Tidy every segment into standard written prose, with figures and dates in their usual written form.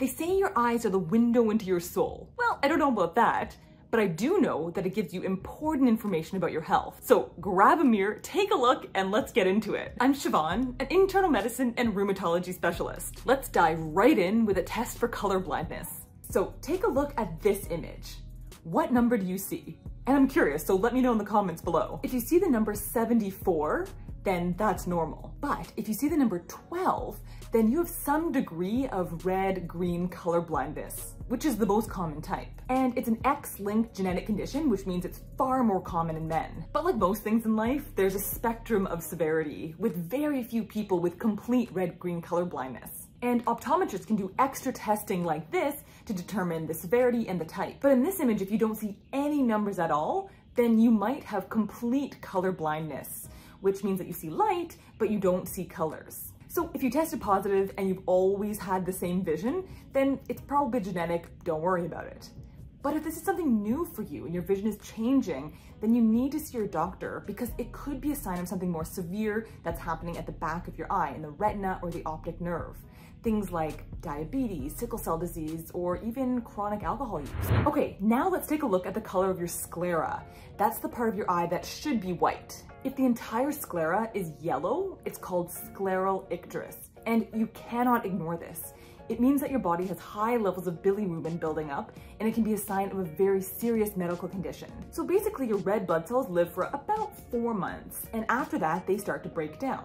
They say your eyes are the window into your soul. Well, I don't know about that, but I do know that it gives you important information about your health. So grab a mirror, take a look, and let's get into it. I'm Siobhan, an internal medicine and rheumatology specialist. Let's dive right in with a test for color blindness. So take a look at this image. What number do you see? And I'm curious, so let me know in the comments below. If you see the number 74, then that's normal. But if you see the number 12, then you have some degree of red-green color blindness, which is the most common type. And it's an X-linked genetic condition, which means it's far more common in men. But like most things in life, there's a spectrum of severity, with very few people with complete red-green color blindness. And optometrists can do extra testing like this to determine the severity and the type. But in this image, if you don't see any numbers at all, then you might have complete color blindness, which means that you see light, but you don't see colors. So if you tested positive and you've always had the same vision, then it's probably genetic, don't worry about it. But if this is something new for you and your vision is changing, then you need to see your doctor because it could be a sign of something more severe that's happening at the back of your eye, in the retina or the optic nerve. Things like diabetes, sickle cell disease, or even chronic alcohol use. Okay, now let's take a look at the color of your sclera. That's the part of your eye that should be white. If the entire sclera is yellow, it's called scleral icterus, and you cannot ignore this. It means that your body has high levels of bilirubin building up, and it can be a sign of a very serious medical condition. So basically, your red blood cells live for about 4 months, and after that, they start to break down.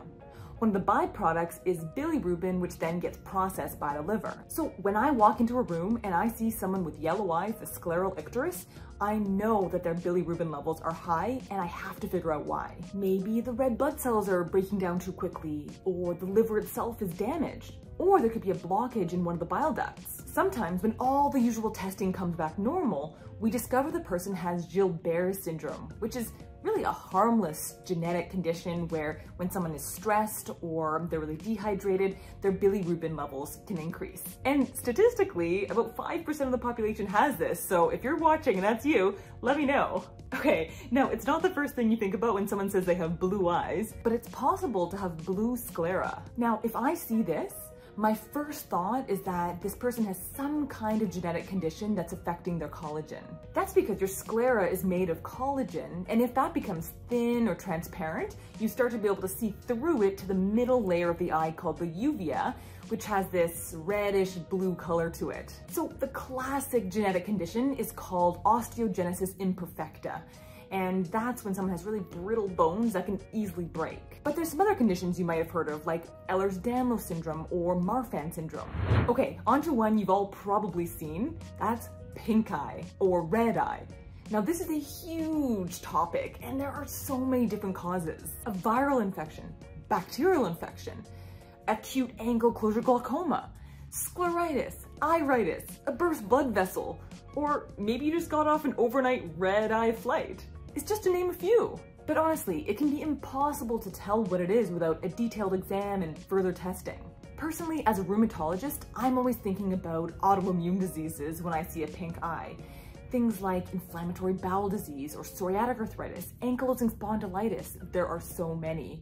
One of the byproducts is bilirubin, which then gets processed by the liver. So when I walk into a room and I see someone with yellow eyes, the scleral icterus, I know that their bilirubin levels are high and I have to figure out why. Maybe the red blood cells are breaking down too quickly, or the liver itself is damaged, or there could be a blockage in one of the bile ducts. Sometimes when all the usual testing comes back normal, we discover the person has Gilbert's syndrome, which is really a harmless genetic condition where when someone is stressed or they're really dehydrated, their bilirubin levels can increase. And statistically, about 5% of the population has this, so if you're watching and that's you, let me know. Okay, now it's not the first thing you think about when someone says they have blue eyes, but it's possible to have blue sclera. Now, if I see this, my first thought is that this person has some kind of genetic condition that's affecting their collagen. That's because your sclera is made of collagen, and if that becomes thin or transparent, you start to be able to see through it to the middle layer of the eye called the uvea, which has this reddish blue color to it. So the classic genetic condition is called osteogenesis imperfecta. And that's when someone has really brittle bones that can easily break. But there's some other conditions you might have heard of, like Ehlers-Danlos Syndrome or Marfan Syndrome. Okay, onto one you've all probably seen. That's pink eye or red eye. Now this is a huge topic and there are so many different causes. A viral infection, bacterial infection, acute angle closure glaucoma, scleritis, iritis, a burst blood vessel, or maybe you just got off an overnight red-eye flight. It's just to name a few. But honestly, it can be impossible to tell what it is without a detailed exam and further testing. Personally, as a rheumatologist, I'm always thinking about autoimmune diseases when I see a pink eye. Things like inflammatory bowel disease or psoriatic arthritis, ankylosing spondylitis, there are so many.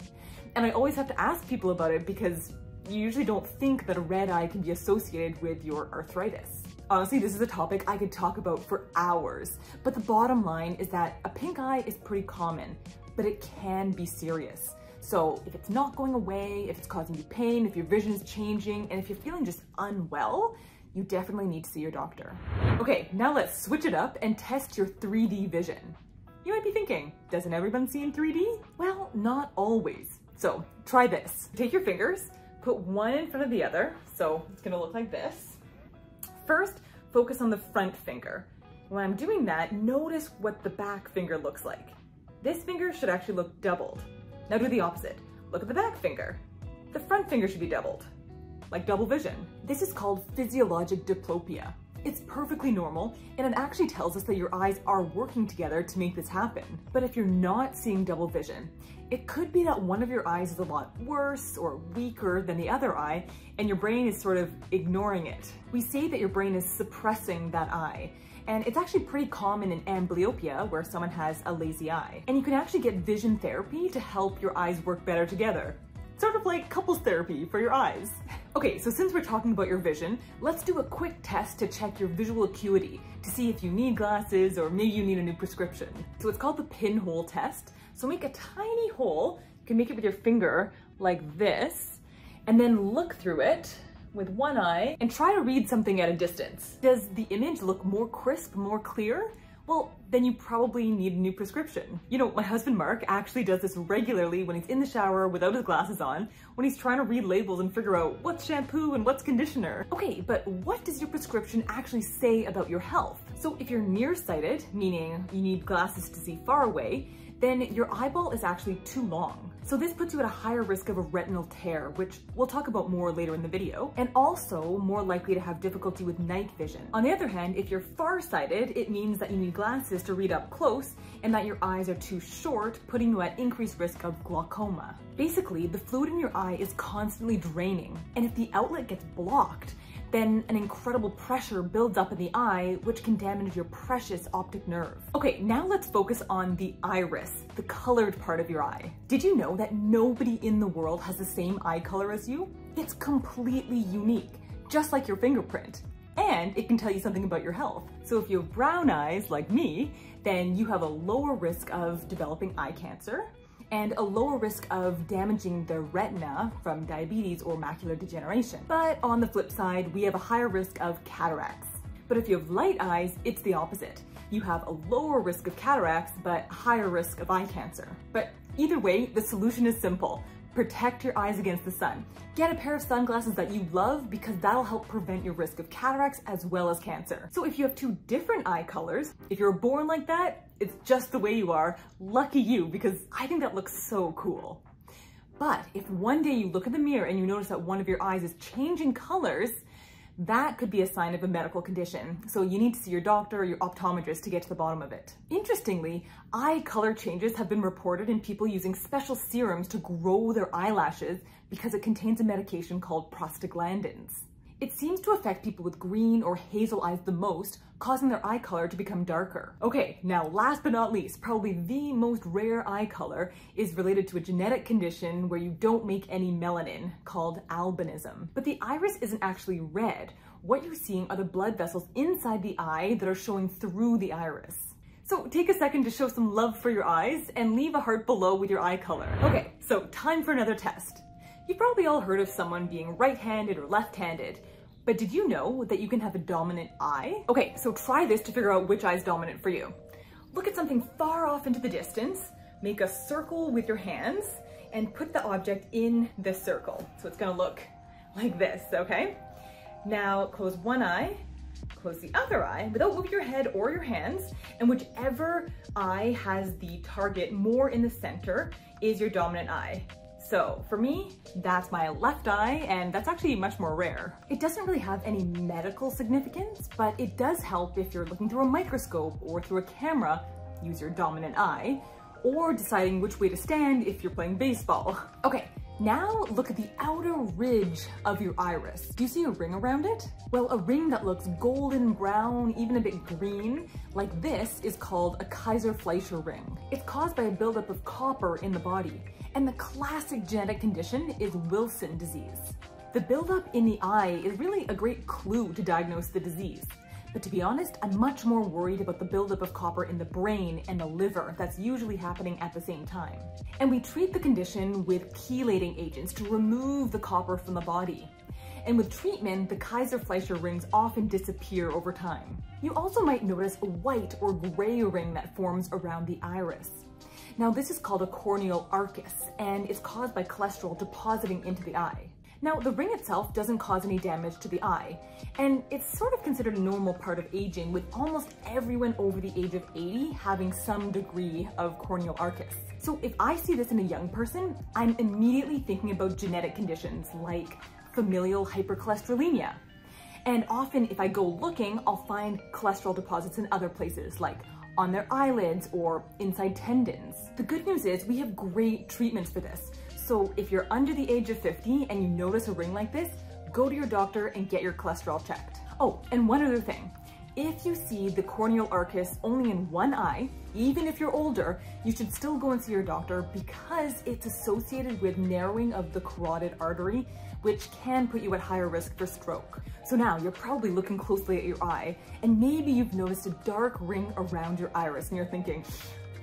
And I always have to ask people about it because you usually don't think that a red eye can be associated with your arthritis. Honestly, this is a topic I could talk about for hours, but the bottom line is that a pink eye is pretty common, but it can be serious. So if it's not going away, if it's causing you pain, if your vision is changing, and if you're feeling just unwell, you definitely need to see your doctor. Okay, now let's switch it up and test your 3D vision. You might be thinking, doesn't everyone see in 3D? Well, not always. So try this. Take your fingers, put one in front of the other, so it's gonna look like this. First, focus on the front finger. When I'm doing that, notice what the back finger looks like. This finger should actually look doubled. Now do the opposite. Look at the back finger. The front finger should be doubled, like double vision. This is called physiologic diplopia. It's perfectly normal, and it actually tells us that your eyes are working together to make this happen. But if you're not seeing double vision, it could be that one of your eyes is a lot worse or weaker than the other eye, and your brain is sort of ignoring it. We say that your brain is suppressing that eye, and it's actually pretty common in amblyopia, where someone has a lazy eye. And you can actually get vision therapy to help your eyes work better together. Sort of like couples therapy for your eyes. Okay, so since we're talking about your vision, let's do a quick test to check your visual acuity to see if you need glasses or maybe you need a new prescription. So it's called the pinhole test. So make a tiny hole, you can make it with your finger like this, and then look through it with one eye and try to read something at a distance. Does the image look more crisp, more clear? Well, then you probably need a new prescription. You know, my husband Mark actually does this regularly when he's in the shower without his glasses on, when he's trying to read labels and figure out what's shampoo and what's conditioner. Okay, but what does your prescription actually say about your health? So if you're nearsighted, meaning you need glasses to see far away, then your eyeball is actually too long. So this puts you at a higher risk of a retinal tear, which we'll talk about more later in the video, and also more likely to have difficulty with night vision. On the other hand, if you're farsighted, it means that you need glasses to read up close and that your eyes are too short, putting you at increased risk of glaucoma. Basically, the fluid in your eye is constantly draining, and if the outlet gets blocked, then an incredible pressure builds up in the eye, which can damage your precious optic nerve. Okay, now let's focus on the iris, the colored part of your eye. Did you know that nobody in the world has the same eye color as you? It's completely unique, just like your fingerprint. And it can tell you something about your health. So if you have brown eyes, like me, then you have a lower risk of developing eye cancer, and a lower risk of damaging the retina from diabetes or macular degeneration. But on the flip side, we have a higher risk of cataracts. But if you have light eyes, it's the opposite. You have a lower risk of cataracts, but higher risk of eye cancer. But either way, the solution is simple. Protect your eyes against the sun. Get a pair of sunglasses that you love because that'll help prevent your risk of cataracts as well as cancer. So if you have two different eye colors, if you're born like that, it's just the way you are, lucky you, because I think that looks so cool. But if one day you look in the mirror and you notice that one of your eyes is changing colors, that could be a sign of a medical condition. So you need to see your doctor or your optometrist to get to the bottom of it. Interestingly, eye color changes have been reported in people using special serums to grow their eyelashes because it contains a medication called prostaglandins. It seems to affect people with green or hazel eyes the most, causing their eye color to become darker. Okay, now last but not least, probably the most rare eye color is related to a genetic condition where you don't make any melanin, called albinism. But the iris isn't actually red. What you're seeing are the blood vessels inside the eye that are showing through the iris. So take a second to show some love for your eyes and leave a heart below with your eye color. Okay, so time for another test. You've probably all heard of someone being right-handed or left-handed, but did you know that you can have a dominant eye? Okay, so try this to figure out which eye is dominant for you. Look at something far off into the distance, make a circle with your hands, and put the object in the circle. So it's gonna look like this, okay? Now close one eye, close the other eye without moving your head or your hands, and whichever eye has the target more in the center is your dominant eye. So for me, that's my left eye, and that's actually much more rare. It doesn't really have any medical significance, but it does help if you're looking through a microscope or through a camera, use your dominant eye, or deciding which way to stand if you're playing baseball. Okay, now look at the outer ridge of your iris. Do you see a ring around it? Well, a ring that looks golden brown, even a bit green, like this, is called a Kayser-Fleischer ring. It's caused by a buildup of copper in the body. And the classic genetic condition is Wilson disease. The buildup in the eye is really a great clue to diagnose the disease. But to be honest, I'm much more worried about the buildup of copper in the brain and the liver that's usually happening at the same time. And we treat the condition with chelating agents to remove the copper from the body. And with treatment, the Kayser-Fleischer rings often disappear over time. You also might notice a white or gray ring that forms around the iris. Now this is called a corneal arcus, and it's caused by cholesterol depositing into the eye. Now the ring itself doesn't cause any damage to the eye, and it's sort of considered a normal part of aging, with almost everyone over the age of 80 having some degree of corneal arcus. So if I see this in a young person, I'm immediately thinking about genetic conditions like familial hypercholesterolemia. And often if I go looking, I'll find cholesterol deposits in other places, like on their eyelids or inside tendons. The good news is we have great treatments for this. So if you're under the age of 50 and you notice a ring like this, go to your doctor and get your cholesterol checked. Oh, and one other thing. if you see the corneal arcus only in one eye, even if you're older, you should still go and see your doctor because it's associated with narrowing of the carotid artery, which can put you at higher risk for stroke. So now you're probably looking closely at your eye and maybe you've noticed a dark ring around your iris and you're thinking,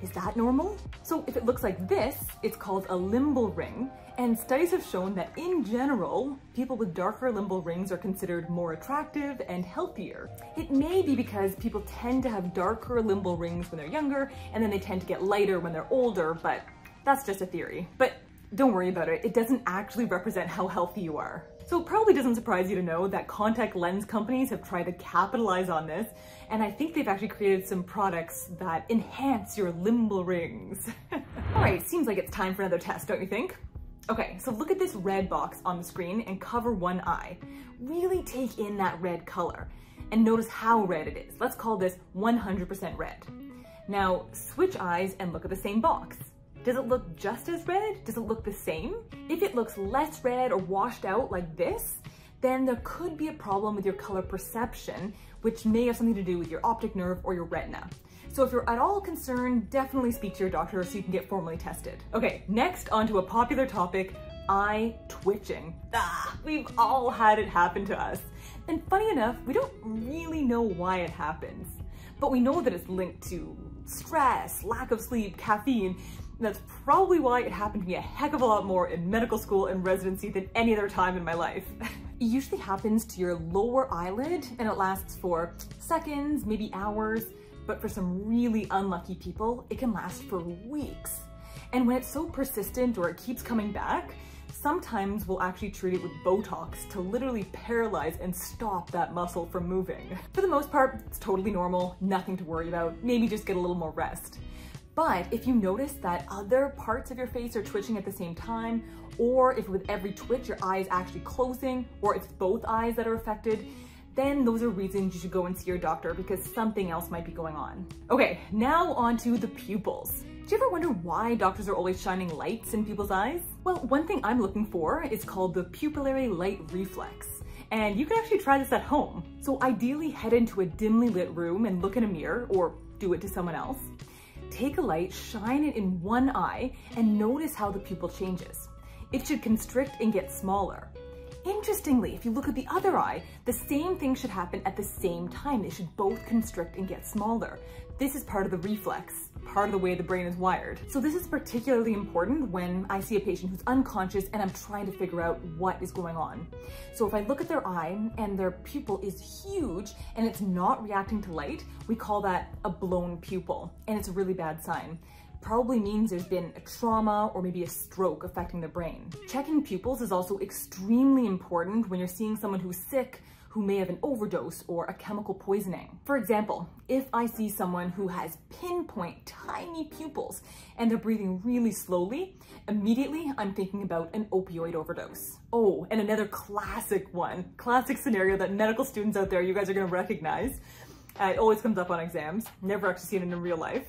is that normal? So if it looks like this, it's called a limbal ring, and studies have shown that in general, people with darker limbal rings are considered more attractive and healthier. It may be because people tend to have darker limbal rings when they're younger, and then they tend to get lighter when they're older, but that's just a theory. But don't worry about it, it doesn't actually represent how healthy you are. So it probably doesn't surprise you to know that contact lens companies have tried to capitalize on this, and I think they've actually created some products that enhance your limbal rings. All right, seems like it's time for another test, don't you think? Okay, so look at this red box on the screen and cover one eye. Really take in that red color and notice how red it is. Let's call this 100% red. Now switch eyes and look at the same box. Does it look just as red? Does it look the same? If it looks less red or washed out like this, then there could be a problem with your color perception, which may have something to do with your optic nerve or your retina. So if you're at all concerned, definitely speak to your doctor so you can get formally tested. Okay, next onto a popular topic, eye twitching. We've all had it happen to us. And funny enough, we don't really know why it happens, but we know that it's linked to stress, lack of sleep, caffeine. That's probably why it happened to me a heck of a lot more in medical school and residency than any other time in my life. It usually happens to your lower eyelid and it lasts for seconds, maybe hours, but for some really unlucky people, it can last for weeks. And when it's so persistent or it keeps coming back, sometimes we'll actually treat it with Botox to literally paralyze and stop that muscle from moving. For the most part, it's totally normal, nothing to worry about, maybe just get a little more rest. But if you notice that other parts of your face are twitching at the same time, or if with every twitch your eye is actually closing, or it's both eyes that are affected, then those are reasons you should go and see your doctor because something else might be going on. Okay, now onto the pupils. Do you ever wonder why doctors are always shining lights in people's eyes? Well, one thing I'm looking for is called the pupillary light reflex. And you can actually try this at home. So ideally head into a dimly lit room and look in a mirror or do it to someone else. Take a light, shine it in one eye, and notice how the pupil changes. It should constrict and get smaller. Interestingly, if you look at the other eye, the same thing should happen at the same time. They should both constrict and get smaller. This is part of the reflex, part of the way the brain is wired. So this is particularly important when I see a patient who's unconscious and I'm trying to figure out what is going on. So if I look at their eye and their pupil is huge and it's not reacting to light, we call that a blown pupil, and it's a really bad sign. Probably means there's been a trauma or maybe a stroke affecting the brain. Checking pupils is also extremely important when you're seeing someone who's sick, who may have an overdose or a chemical poisoning. For example, if I see someone who has pinpoint tiny pupils and they're breathing really slowly, immediately I'm thinking about an opioid overdose. Oh, and another classic one, classic scenario that medical students out there, you guys are gonna recognize. It always comes up on exams, never actually seen it in real life.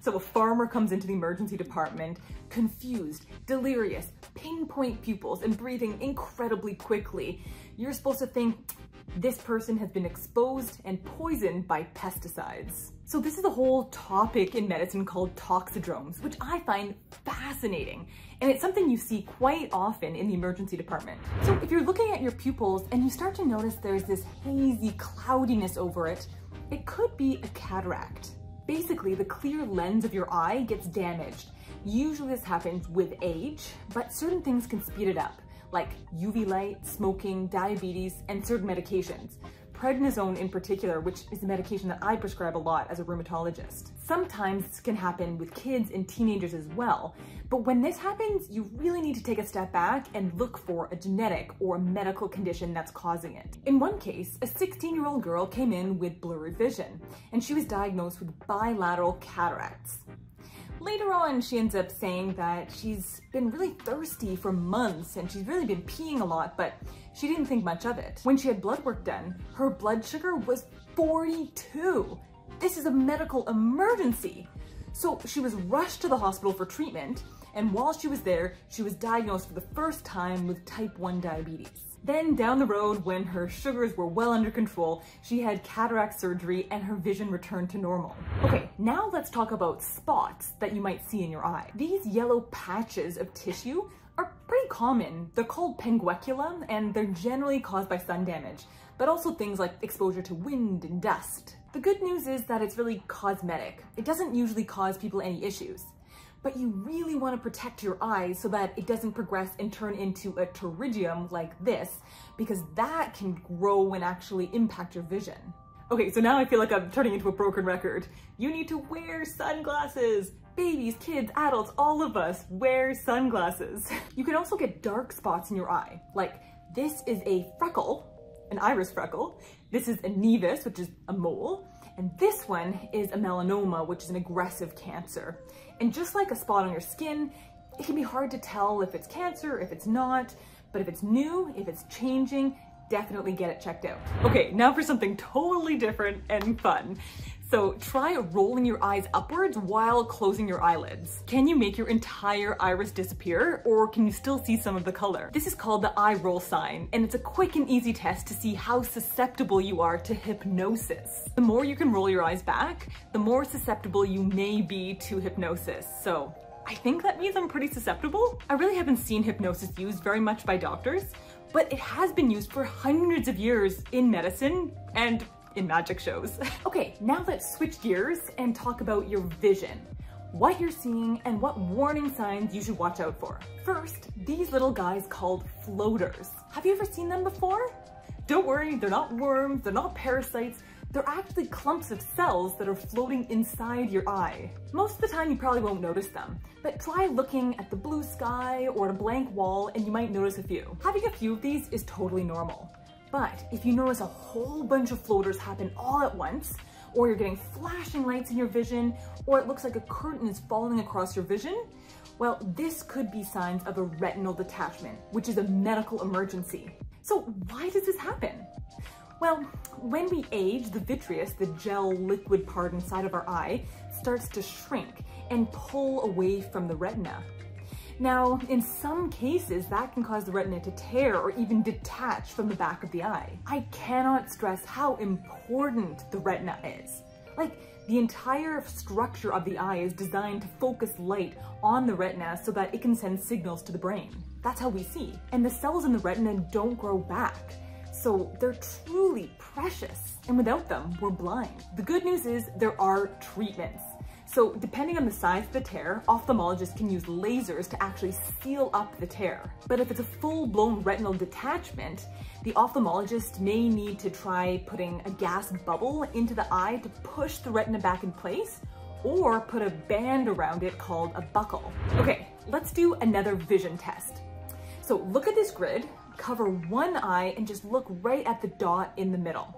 So a farmer comes into the emergency department, confused, delirious, pinpoint pupils, and breathing incredibly quickly. You're supposed to think this person has been exposed and poisoned by pesticides. So this is a whole topic in medicine called toxidromes, which I find fascinating. And it's something you see quite often in the emergency department. So if you're looking at your pupils and you start to notice there's this hazy cloudiness over it, it could be a cataract. Basically, the clear lens of your eye gets damaged. Usually this happens with age, but certain things can speed it up, like UV light, smoking, diabetes, and certain medications. Prednisone in particular, which is a medication that I prescribe a lot as a rheumatologist. Sometimes this can happen with kids and teenagers as well, but when this happens, you really need to take a step back and look for a genetic or medical condition that's causing it. In one case, a 16-year-old girl came in with blurred vision, and she was diagnosed with bilateral cataracts. Later on, she ends up saying that she's been really thirsty for months and she's really been peeing a lot, but she didn't think much of it. When she had blood work done, her blood sugar was 42. This is a medical emergency. So she was rushed to the hospital for treatment, and while she was there, she was diagnosed for the first time with type 1 diabetes. Then down the road, when her sugars were well under control, she had cataract surgery and her vision returned to normal. Okay, now let's talk about spots that you might see in your eye. These yellow patches of tissue are pretty common. They're called pinguecula and they're generally caused by sun damage, but also things like exposure to wind and dust. The good news is that it's really cosmetic. It doesn't usually cause people any issues, but you really want to protect your eyes so that it doesn't progress and turn into a pterygium like this, because that can grow and actually impact your vision. Okay, so now I feel like I'm turning into a broken record. You need to wear sunglasses. Babies, kids, adults, all of us wear sunglasses. You can also get dark spots in your eye. Like this is a freckle, an iris freckle. This is a nevus, which is a mole. And this one is a melanoma, which is an aggressive cancer. And just like a spot on your skin, it can be hard to tell if it's cancer, if it's not, but if it's new, if it's changing, definitely get it checked out. Okay, now for something totally different and fun. So try rolling your eyes upwards while closing your eyelids. Can you make your entire iris disappear, or can you still see some of the color? This is called the eye roll sign, and it's a quick and easy test to see how susceptible you are to hypnosis. The more you can roll your eyes back, the more susceptible you may be to hypnosis. So I think that means I'm pretty susceptible. I really haven't seen hypnosis used very much by doctors, but it has been used for hundreds of years in medicine and in magic shows. Okay, now let's switch gears and talk about your vision, what you're seeing and what warning signs you should watch out for. First, these little guys called floaters. Have you ever seen them before? Don't worry, they're not worms, they're not parasites, they're actually clumps of cells that are floating inside your eye. Most of the time you probably won't notice them, but try looking at the blue sky or a blank wall and you might notice a few. Having a few of these is totally normal. But if you notice a whole bunch of floaters happen all at once, or you're getting flashing lights in your vision, or it looks like a curtain is falling across your vision, well, this could be signs of a retinal detachment, which is a medical emergency. So why does this happen? Well, when we age, the vitreous, the gel liquid part inside of our eye, starts to shrink and pull away from the retina. Now, in some cases, that can cause the retina to tear or even detach from the back of the eye. I cannot stress how important the retina is. Like, the entire structure of the eye is designed to focus light on the retina so that it can send signals to the brain. That's how we see. And the cells in the retina don't grow back, so they're truly precious. And without them, we're blind. The good news is there are treatments. So depending on the size of the tear, ophthalmologists can use lasers to actually seal up the tear. But if it's a full-blown retinal detachment, the ophthalmologist may need to try putting a gas bubble into the eye to push the retina back in place, or put a band around it called a buckle. Okay, let's do another vision test. So look at this grid, cover one eye, and just look right at the dot in the middle.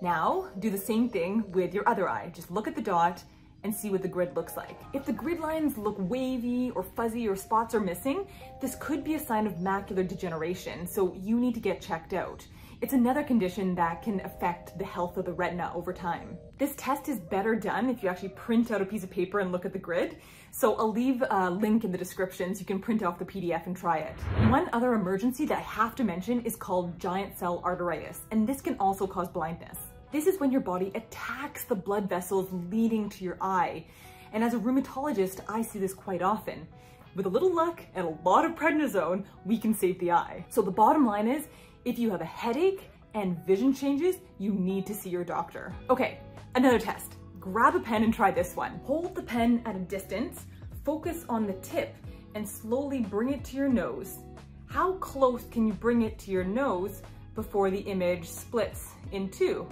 Now do the same thing with your other eye. Just look at the dot and see what the grid looks like. If the grid lines look wavy or fuzzy or spots are missing, this could be a sign of macular degeneration, so you need to get checked out. It's another condition that can affect the health of the retina over time. This test is better done if you actually print out a piece of paper and look at the grid, so I'll leave a link in the description so you can print off the PDF and try it. One other emergency that I have to mention is called giant cell arteritis, and this can also cause blindness. This is when your body attacks the blood vessels leading to your eye. And as a rheumatologist, I see this quite often. With a little luck and a lot of prednisone, we can save the eye. So the bottom line is, if you have a headache and vision changes, you need to see your doctor. Okay, another test. Grab a pen and try this one. Hold the pen at a distance, focus on the tip, and slowly bring it to your nose. How close can you bring it to your nose before the image splits in two?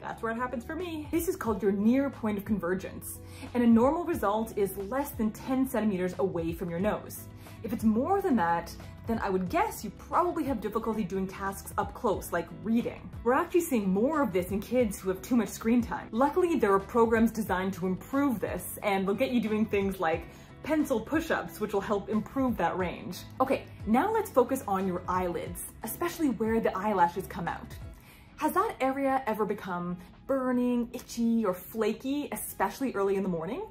That's where it happens for me. This is called your near point of convergence, and a normal result is less than 10 centimeters away from your nose. If it's more than that, then I would guess you probably have difficulty doing tasks up close, like reading. We're actually seeing more of this in kids who have too much screen time. Luckily, there are programs designed to improve this, and they'll get you doing things like pencil push-ups, which will help improve that range. Okay, now let's focus on your eyelids, especially where the eyelashes come out. Has that area ever become burning, itchy, or flaky, especially early in the morning?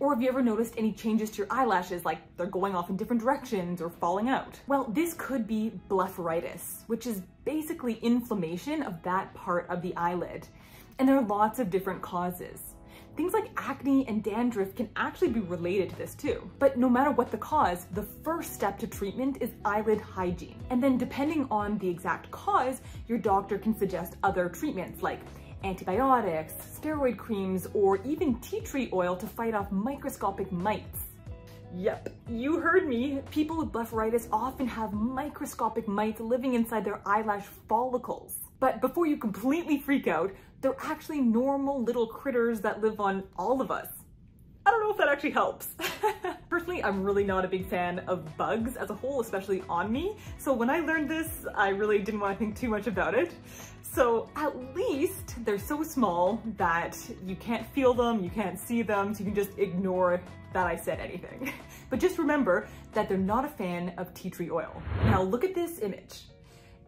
Or have you ever noticed any changes to your eyelashes, like they're going off in different directions or falling out? Well, this could be blepharitis, which is basically inflammation of that part of the eyelid. And there are lots of different causes. Things like acne and dandruff can actually be related to this too. But no matter what the cause, the first step to treatment is eyelid hygiene. And then depending on the exact cause, your doctor can suggest other treatments like antibiotics, steroid creams, or even tea tree oil to fight off microscopic mites. Yep, you heard me. People with blepharitis often have microscopic mites living inside their eyelash follicles. But before you completely freak out, they're actually normal little critters that live on all of us. I don't know if that actually helps. Personally, I'm really not a big fan of bugs as a whole, especially on me. So when I learned this, I really didn't want to think too much about it. So at least they're so small that you can't feel them, you can't see them, so you can just ignore that I said anything. But just remember that they're not a fan of tea tree oil. Now look at this image.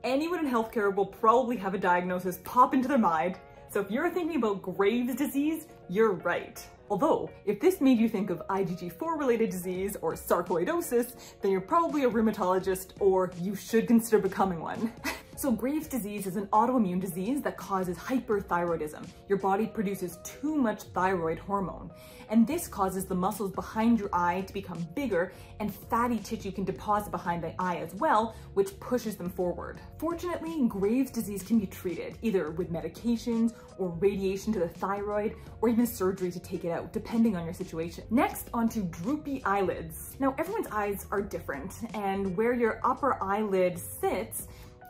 Anyone in healthcare will probably have a diagnosis pop into their mind. So if you're thinking about Graves' disease, you're right. Although, if this made you think of IgG4-related disease or sarcoidosis, then you're probably a rheumatologist, or you should consider becoming one. So Graves' disease is an autoimmune disease that causes hyperthyroidism. Your body produces too much thyroid hormone. And this causes the muscles behind your eye to become bigger, and fatty tissue can deposit behind the eye as well, which pushes them forward. Fortunately, Graves' disease can be treated either with medications or radiation to the thyroid, or even surgery to take it out, depending on your situation. Next, onto droopy eyelids. Now, everyone's eyes are different, and where your upper eyelid sits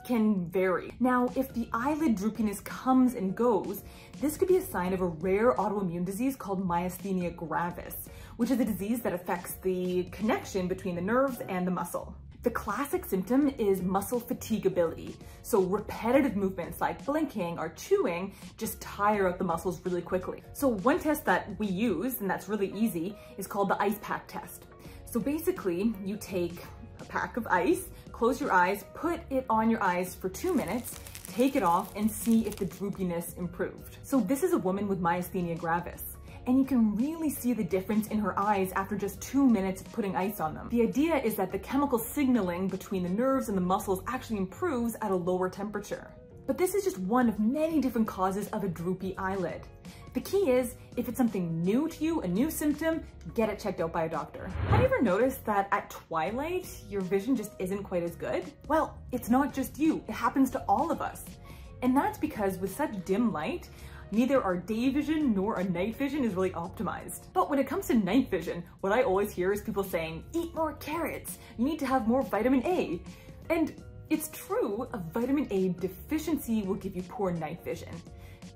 can vary. Now, if the eyelid droopiness comes and goes, this could be a sign of a rare autoimmune disease called myasthenia gravis, which is a disease that affects the connection between the nerves and the muscle. The classic symptom is muscle fatigability. So repetitive movements like blinking or chewing just tire out the muscles really quickly. So one test that we use, and that's really easy, is called the ice pack test. So basically, you take a pack of ice, close your eyes, put it on your eyes for 2 minutes, take it off, and see if the droopiness improved. So this is a woman with myasthenia gravis, and you can really see the difference in her eyes after just 2 minutes of putting ice on them. The idea is that the chemical signaling between the nerves and the muscles actually improves at a lower temperature. But this is just one of many different causes of a droopy eyelid. The key is, if it's something new to you, a new symptom, get it checked out by a doctor. Have you ever noticed that at twilight, your vision just isn't quite as good? Well, it's not just you, it happens to all of us. And that's because with such dim light, neither our day vision nor our night vision is really optimized. But when it comes to night vision, what I always hear is people saying, eat more carrots, you need to have more vitamin A. And it's true, a vitamin A deficiency will give you poor night vision.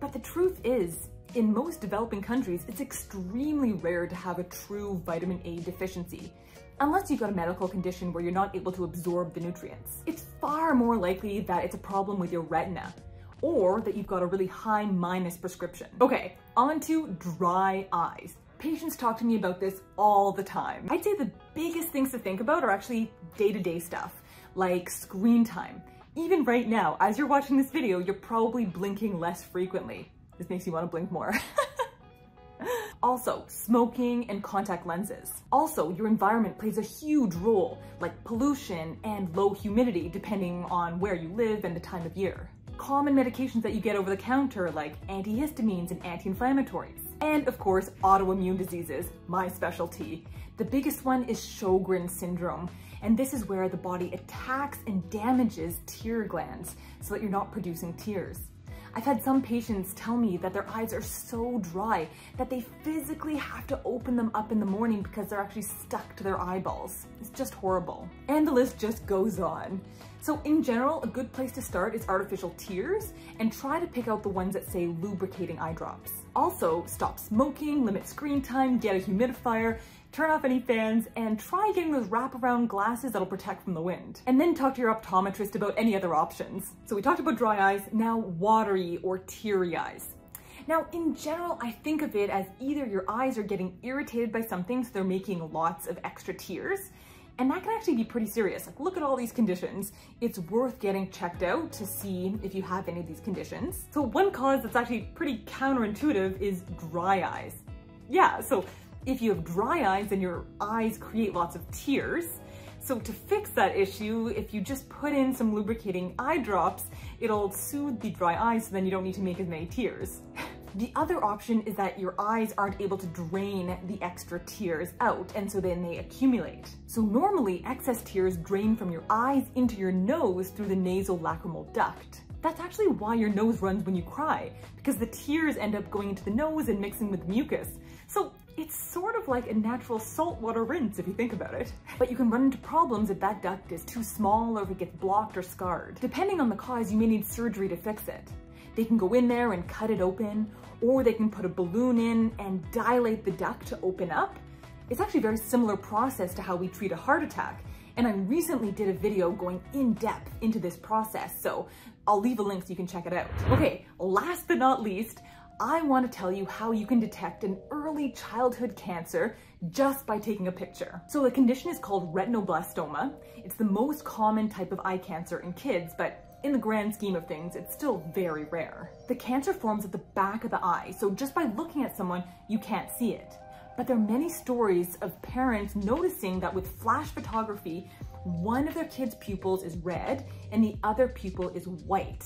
But the truth is, in most developing countries, it's extremely rare to have a true vitamin A deficiency, unless you've got a medical condition where you're not able to absorb the nutrients. It's far more likely that it's a problem with your retina, or that you've got a really high minus prescription. Okay, on to dry eyes. Patients talk to me about this all the time. I'd say the biggest things to think about are actually day-to-day stuff, like screen time. Even right now, as you're watching this video, you're probably blinking less frequently. This makes you want to blink more. Also, smoking and contact lenses. Also, your environment plays a huge role, like pollution and low humidity, depending on where you live and the time of year. Common medications that you get over the counter, like antihistamines and anti-inflammatories. And of course, autoimmune diseases, my specialty. The biggest one is Sjögren's syndrome. And this is where the body attacks and damages tear glands so that you're not producing tears. I've had some patients tell me that their eyes are so dry that they physically have to open them up in the morning because they're actually stuck to their eyeballs. It's just horrible. And the list just goes on. So in general, a good place to start is artificial tears, and try to pick out the ones that say lubricating eye drops. Also, stop smoking, limit screen time, get a humidifier, turn off any fans, and try getting those wraparound glasses that'll protect from the wind. And then talk to your optometrist about any other options. So we talked about dry eyes, now watery or teary eyes. Now, in general, I think of it as either your eyes are getting irritated by something, so they're making lots of extra tears, and that can actually be pretty serious. Like, look at all these conditions. It's worth getting checked out to see if you have any of these conditions. So one cause that's actually pretty counterintuitive is dry eyes. Yeah, so If you have dry eyes, then your eyes create lots of tears. So to fix that issue, if you just put in some lubricating eye drops, it'll soothe the dry eyes, so then you don't need to make as many tears. The other option is that your eyes aren't able to drain the extra tears out, and so then they accumulate. So normally, excess tears drain from your eyes into your nose through the nasolacrimal duct. That's actually why your nose runs when you cry, because the tears end up going into the nose and mixing with mucus. So it's sort of like a natural saltwater rinse if you think about it. But you can run into problems if that duct is too small or if it gets blocked or scarred. Depending on the cause, you may need surgery to fix it. They can go in there and cut it open, or they can put a balloon in and dilate the duct to open up. It's actually a very similar process to how we treat a heart attack, and I recently did a video going in depth into this process, so I'll leave a link so you can check it out. Okay, last but not least, I want to tell you how you can detect an early childhood cancer just by taking a picture. So the condition is called retinoblastoma. It's the most common type of eye cancer in kids, but in the grand scheme of things, it's still very rare. The cancer forms at the back of the eye, so just by looking at someone, you can't see it. But there are many stories of parents noticing that with flash photography, one of their kids' pupils is red and the other pupil is white.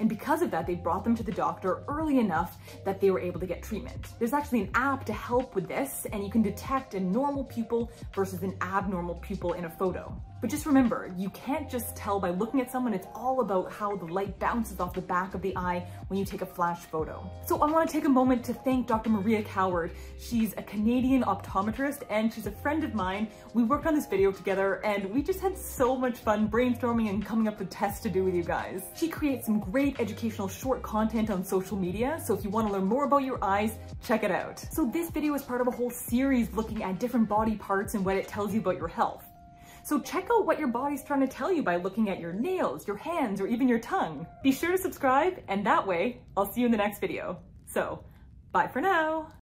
And because of that, they brought them to the doctor early enough that they were able to get treatment. There's actually an app to help with this, and you can detect a normal pupil versus an abnormal pupil in a photo. But just remember, you can't just tell by looking at someone. It's all about how the light bounces off the back of the eye when you take a flash photo. So I want to take a moment to thank Dr. Maria Coward. She's a Canadian optometrist and she's a friend of mine. We worked on this video together and we just had so much fun brainstorming and coming up with tests to do with you guys. She creates some great educational short content on social media, so if you want to learn more about your eyes, check it out. So this video is part of a whole series looking at different body parts and what it tells you about your health. So check out what your body's trying to tell you by looking at your nails, your hands, or even your tongue. Be sure to subscribe, and that way, I'll see you in the next video. So, bye for now.